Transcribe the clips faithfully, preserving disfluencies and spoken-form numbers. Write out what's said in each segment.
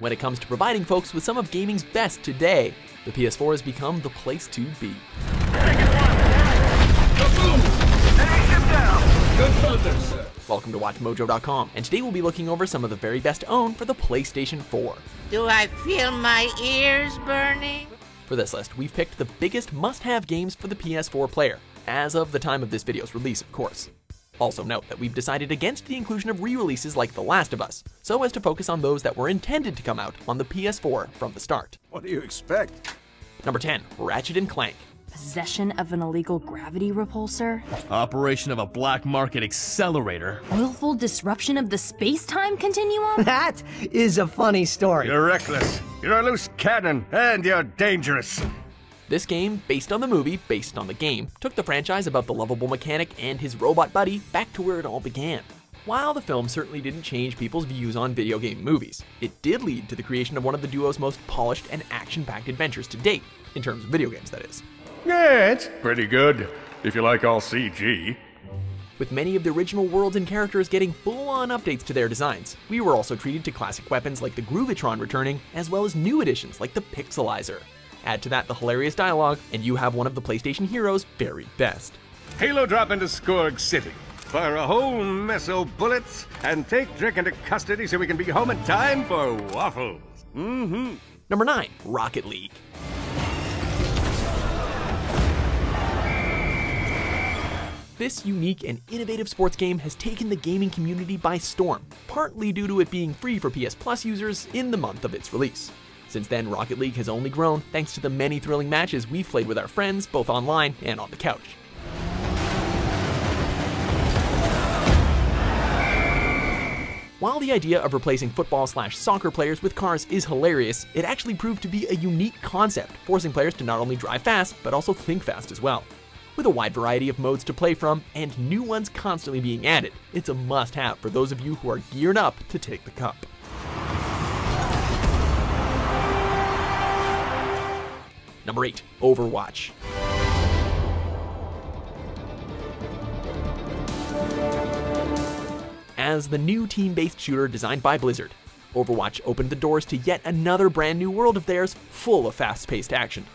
when it comes to providing folks with some of gaming's best today. The P S four has become the place to be. Welcome to Watch Mojo dot com, and today we'll be looking over some of the very best owned for the PlayStation four. Do I feel my ears burning? For this list, we've picked the biggest must-have games for the P S four player, as of the time of this video's release, of course. Also note that we've decided against the inclusion of re-releases like The Last of Us, so as to focus on those that were intended to come out on the P S four from the start. What do you expect? Number ten, Ratchet and Clank. Possession of an illegal gravity repulsor? Operation of a black market accelerator? Willful disruption of the space-time continuum? That is a funny story. You're reckless, you're a loose cannon, and you're dangerous. This game, based on the movie, based on the game, took the franchise about the lovable mechanic and his robot buddy back to where it all began. While the film certainly didn't change people's views on video game movies, it did lead to the creation of one of the duo's most polished and action-packed adventures to date, in terms of video games, that is. Yeah, it's pretty good, if you like all C G. With many of the original worlds and characters getting full-on updates to their designs, we were also treated to classic weapons like the Groovitron returning, as well as new additions like the Pixelizer. Add to that the hilarious dialogue, and you have one of the PlayStation heroes' very best. Halo drop into Skorg City, fire a whole mess of bullets, and take Drake into custody so we can be home in time for waffles. Mm-hmm. Number nine, Rocket League. This unique and innovative sports game has taken the gaming community by storm, partly due to it being free for P S Plus users in the month of its release. Since then, Rocket League has only grown thanks to the many thrilling matches we've played with our friends, both online and on the couch. While the idea of replacing football slash soccer players with cars is hilarious, it actually proved to be a unique concept, forcing players to not only drive fast, but also think fast as well. With a wide variety of modes to play from, and new ones constantly being added, it's a must-have for those of you who are geared up to take the cup. Number eight, Overwatch. As the new team-based shooter designed by Blizzard, Overwatch opened the doors to yet another brand new world of theirs full of fast-paced action.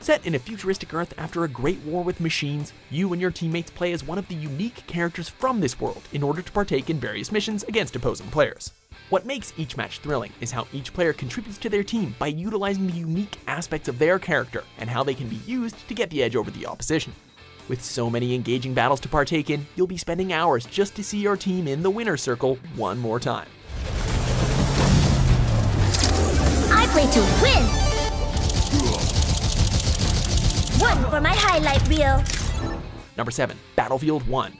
Set in a futuristic Earth after a great war with machines, you and your teammates play as one of the unique characters from this world in order to partake in various missions against opposing players. What makes each match thrilling is how each player contributes to their team by utilizing the unique aspects of their character and how they can be used to get the edge over the opposition. With so many engaging battles to partake in, you'll be spending hours just to see your team in the winner's circle one more time. I play to win! One for my highlight reel. Number seven, Battlefield one.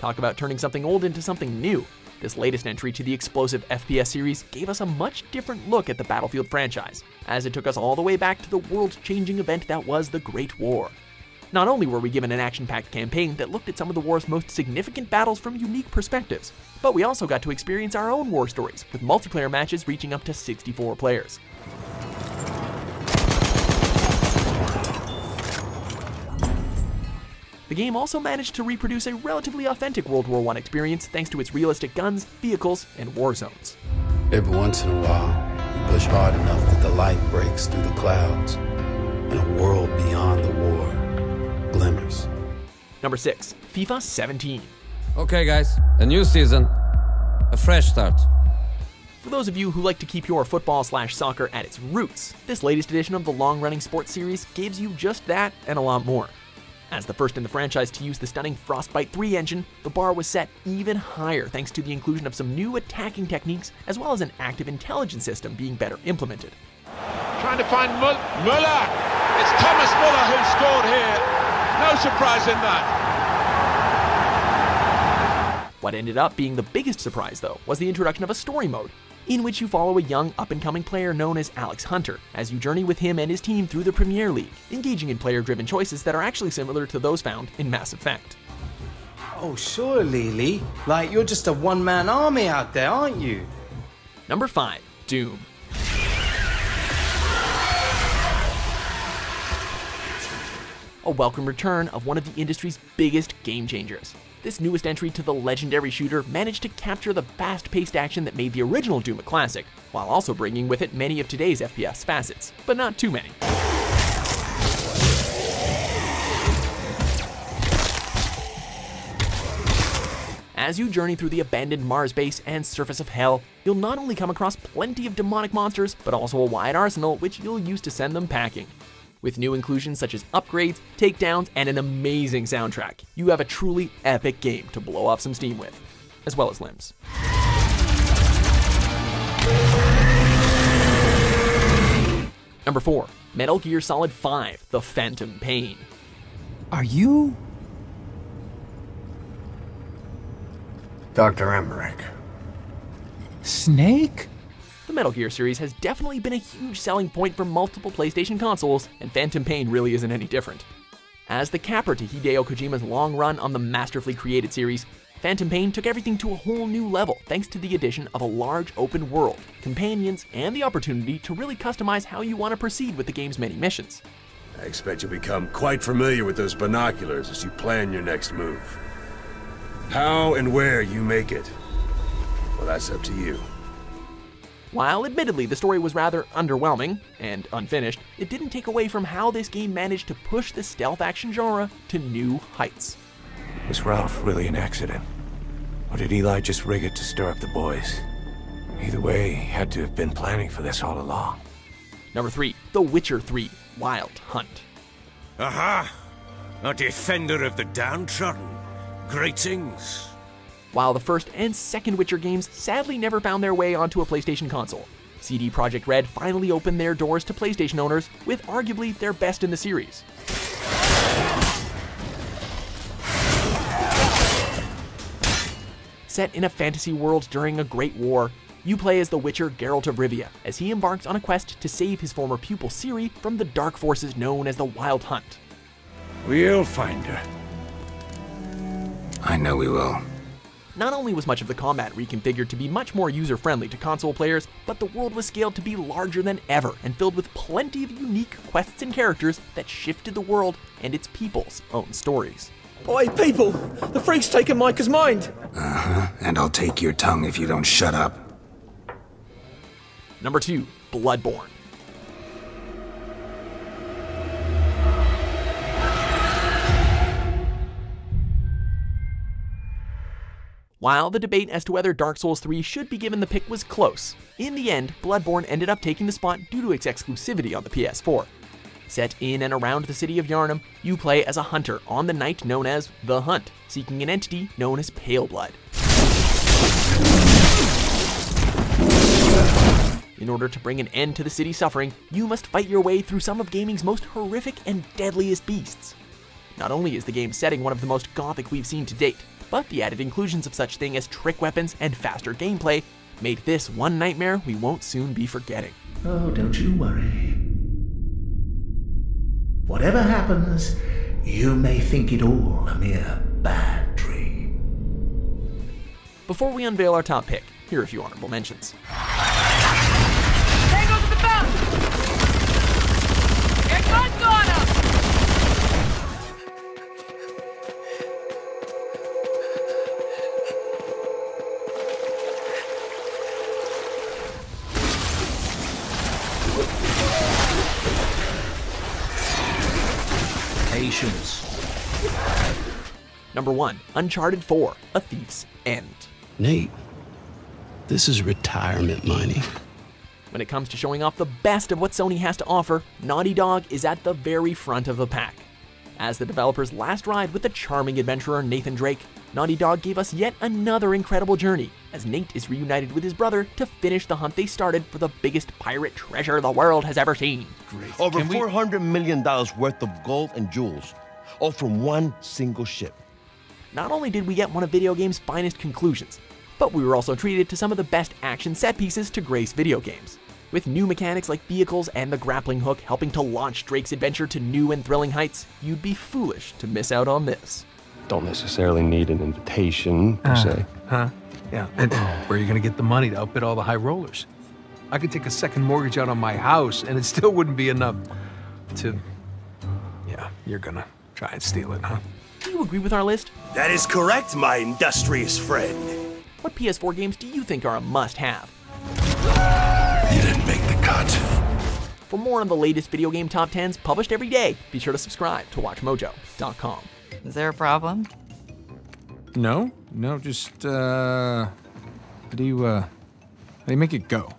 Talk about turning something old into something new. This latest entry to the explosive F P S series gave us a much different look at the Battlefield franchise, as it took us all the way back to the world-changing event that was the Great War. Not only were we given an action-packed campaign that looked at some of the war's most significant battles from unique perspectives, but we also got to experience our own war stories, with multiplayer matches reaching up to sixty-four players. The game also managed to reproduce a relatively authentic World War One experience thanks to its realistic guns, vehicles, and war zones. Every once in a while, you push hard enough that the light breaks through the clouds, and a world beyond the war. Glimmers. Number six, FIFA seventeen. Okay guys, a new season, a fresh start. For those of you who like to keep your football slash soccer at its roots, this latest edition of the long-running sports series gives you just that and a lot more. As the first in the franchise to use the stunning Frostbite three engine, the bar was set even higher thanks to the inclusion of some new attacking techniques as well as an active intelligence system being better implemented. Trying to find Müller. It's Thomas Müller who scored here. No surprise in that. What ended up being the biggest surprise, though, was the introduction of a story mode, in which you follow a young up-and-coming player known as Alex Hunter, as you journey with him and his team through the Premier League, engaging in player-driven choices that are actually similar to those found in Mass Effect. Oh, sure, Lily. Like, you're just a one-man army out there, aren't you? Number five, Doom. a welcome return of one of the industry's biggest game changers. This newest entry to the legendary shooter managed to capture the fast-paced action that made the original Doom a classic, while also bringing with it many of today's F P S facets, but not too many. As you journey through the abandoned Mars base and surface of Hell, you'll not only come across plenty of demonic monsters, but also a wide arsenal which you'll use to send them packing. With new inclusions such as upgrades, takedowns, and an amazing soundtrack, you have a truly epic game to blow off some steam with, as well as limbs. Number four, Metal Gear Solid V: The Phantom Pain. Are you Doctor Emmerich? Snake? The Metal Gear series has definitely been a huge selling point for multiple PlayStation consoles, and Phantom Pain really isn't any different. As the capper to Hideo Kojima's long run on the masterfully created series, Phantom Pain took everything to a whole new level thanks to the addition of a large open world, companions, and the opportunity to really customize how you want to proceed with the game's many missions. I expect you'll become quite familiar with those binoculars as you plan your next move. How and where you make it, well, that's up to you. While admittedly the story was rather underwhelming and unfinished, it didn't take away from how this game managed to push the stealth action genre to new heights. Was Ralph really an accident? Or did Eli just rig it to stir up the boys? Either way, he had to have been planning for this all along. Number three, The Witcher three: Wild Hunt. Aha! A defender of the downtrodden. Greetings. While the first and second Witcher games sadly never found their way onto a PlayStation console, C D Projekt Red finally opened their doors to PlayStation owners with arguably their best in the series. Set in a fantasy world during a great war, you play as the Witcher Geralt of Rivia as he embarks on a quest to save his former pupil Ciri from the dark forces known as the Wild Hunt. We'll find her. I know we will. Not only was much of the combat reconfigured to be much more user-friendly to console players, but the world was scaled to be larger than ever and filled with plenty of unique quests and characters that shifted the world and its people's own stories. Oi, people! The freak's taken Micah's mind! Uh-huh, and I'll take your tongue if you don't shut up. Number two, Bloodborne. While the debate as to whether Dark Souls three should be given the pick was close, in the end, Bloodborne ended up taking the spot due to its exclusivity on the P S four. Set in and around the city of Yharnam, you play as a hunter on the night known as The Hunt, seeking an entity known as Pale Blood. In order to bring an end to the city's suffering, you must fight your way through some of gaming's most horrific and deadliest beasts. Not only is the game's setting one of the most gothic we've seen to date, but the added inclusions of such things as trick weapons and faster gameplay made this one nightmare we won't soon be forgetting. Oh, don't you worry. Whatever happens, you may think it all a mere bad dream. Before we unveil our top pick, here are a few honorable mentions. There goes the bell! It's not gone up! Number one, Uncharted four: A Thief's End. Nate, this is retirement money. When it comes to showing off the best of what Sony has to offer, Naughty Dog is at the very front of the pack. As the developer's last ride with the charming adventurer Nathan Drake, Naughty Dog gave us yet another incredible journey, as Nate is reunited with his brother to finish the hunt they started for the biggest pirate treasure the world has ever seen. Great. Over Can four hundred million dollars worth of gold and jewels, all from one single ship. Not only did we get one of video games' finest conclusions, but we were also treated to some of the best action set pieces to grace video games, with new mechanics like vehicles and the grappling hook helping to launch Drake's adventure to new and thrilling heights. You'd be foolish to miss out on this. Don't necessarily need an invitation, per uh, se. Huh? Yeah. And where are you going to get the money to outbid all the high rollers? I could take a second mortgage out on my house, and it still wouldn't be enough to... Yeah, you're gonna... Try and steal it, huh? Do you agree with our list? That is correct, my industrious friend. What P S four games do you think are a must-have? You didn't make the cut. For more on the latest video game top tens published every day, be sure to subscribe to Watch Mojo dot com. Is there a problem? No, no, just, uh, how do you, uh, how do you make it go?